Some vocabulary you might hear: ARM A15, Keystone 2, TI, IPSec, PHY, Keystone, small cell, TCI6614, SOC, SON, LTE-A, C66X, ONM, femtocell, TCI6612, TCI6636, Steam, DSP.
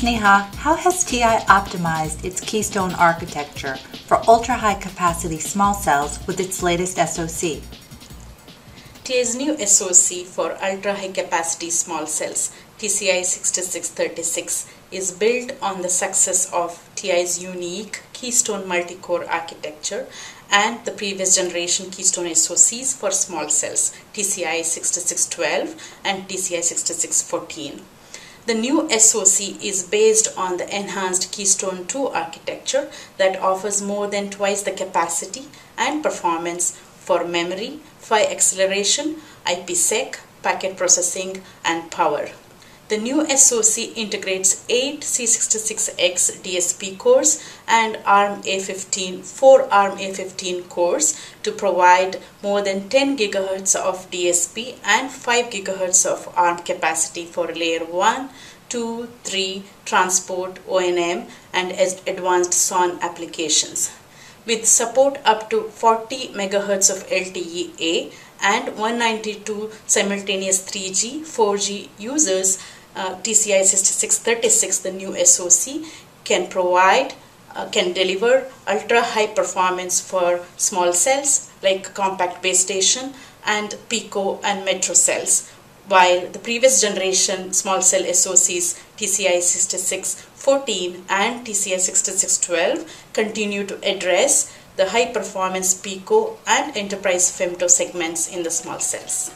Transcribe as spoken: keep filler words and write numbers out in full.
Sneha, how has T I optimized its Keystone architecture for ultra-high capacity small cells with its latest S O C? T I's new S O C for ultra-high capacity small cells, T C I sixty-six thirty-six, is built on the success of T I's unique Keystone multi-core architecture and the previous generation Keystone S O Cs for small cells, T C I sixty-six twelve and T C I sixty-six fourteen. The new S O C is based on the enhanced Keystone two architecture that offers more than twice the capacity and performance for memory, P H Y acceleration, IPSec, packet processing, and power. The new S O C integrates eight C sixty-six X D S P cores and ARM A fifteen, four ARM A fifteen cores to provide more than ten gigahertz of D S P and five gigahertz of ARM capacity for layer one, two, three, transport, O N M, and advanced S O N applications, with support up to forty megahertz of L T E A and one ninety-two simultaneous three G, four G users. Uh, T C I sixty-six thirty-six, the new S O C, can provide, uh, can deliver ultra-high performance for small cells like compact base station and Pico and Metro cells, while the previous generation small cell S O Cs T C I sixty-six fourteen and T C I sixty-six twelve continue to address the high performance Pico and enterprise femto segments in the small cells.